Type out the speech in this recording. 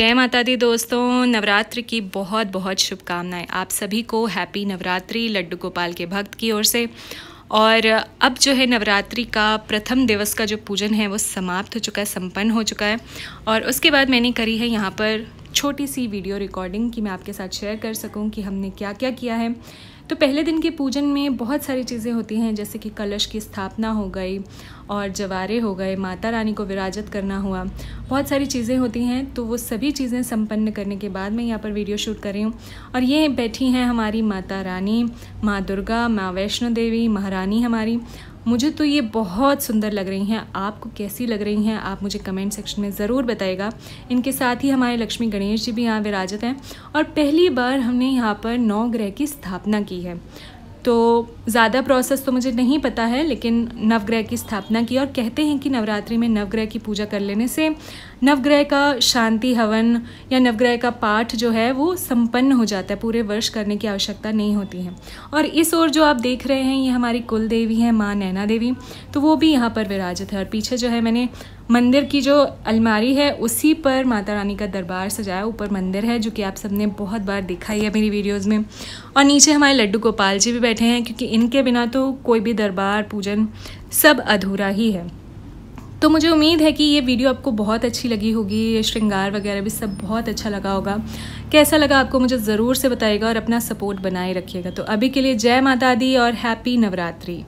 जय माता दी दोस्तों, नवरात्र की बहुत बहुत शुभकामनाएं। आप सभी को हैप्पी नवरात्रि लड्डू गोपाल के भक्त की ओर से। और अब जो है नवरात्रि का प्रथम दिवस का जो पूजन है वो समाप्त हो चुका है, संपन्न हो चुका है। और उसके बाद मैंने करी है यहाँ पर छोटी सी वीडियो रिकॉर्डिंग कि मैं आपके साथ शेयर कर सकूं कि हमने क्या क्या किया है। तो पहले दिन के पूजन में बहुत सारी चीज़ें होती हैं, जैसे कि कलश की स्थापना हो गई और जवारे हो गए, माता रानी को विराजत करना हुआ, बहुत सारी चीज़ें होती हैं। तो वो सभी चीज़ें संपन्न करने के बाद मैं यहाँ पर वीडियो शूट कर रही हूँ। और ये बैठी हैं हमारी माता रानी, माँ दुर्गा, माँ वैष्णो देवी, महारानी हमारी। मुझे तो ये बहुत सुंदर लग रही हैं, आपको कैसी लग रही हैं आप मुझे कमेंट सेक्शन में ज़रूर बताइएगा। इनके साथ ही हमारे लक्ष्मी गणेश जी भी यहाँ विराजत हैं। और पहली बार हमने यहाँ पर 9 ग्रह की स्थापना की है, तो ज़्यादा प्रोसेस तो मुझे नहीं पता है, लेकिन नवग्रह की स्थापना की। और कहते हैं कि नवरात्रि में नवग्रह की पूजा कर लेने से नवग्रह का शांति हवन या नवग्रह का पाठ जो है वो संपन्न हो जाता है, पूरे वर्ष करने की आवश्यकता नहीं होती है। और इस ओर जो आप देख रहे हैं ये हमारी कुल देवी है, माँ नैना देवी, तो वो भी यहाँ पर विराजित है। और पीछे जो है मैंने मंदिर की जो अलमारी है उसी पर माता रानी का दरबार सजाया। ऊपर मंदिर है जो कि आप सबने बहुत बार देखा ही है मेरी वीडियोस में। और नीचे हमारे लड्डू गोपाल जी भी बैठे हैं, क्योंकि इनके बिना तो कोई भी दरबार पूजन सब अधूरा ही है। तो मुझे उम्मीद है कि ये वीडियो आपको बहुत अच्छी लगी होगी, श्रृंगार वगैरह भी सब बहुत अच्छा लगा होगा। कैसा लगा आपको मुझे ज़रूर से बताइएगा और अपना सपोर्ट बनाए रखिएगा। तो अभी के लिए जय माता दी और हैप्पी नवरात्रि।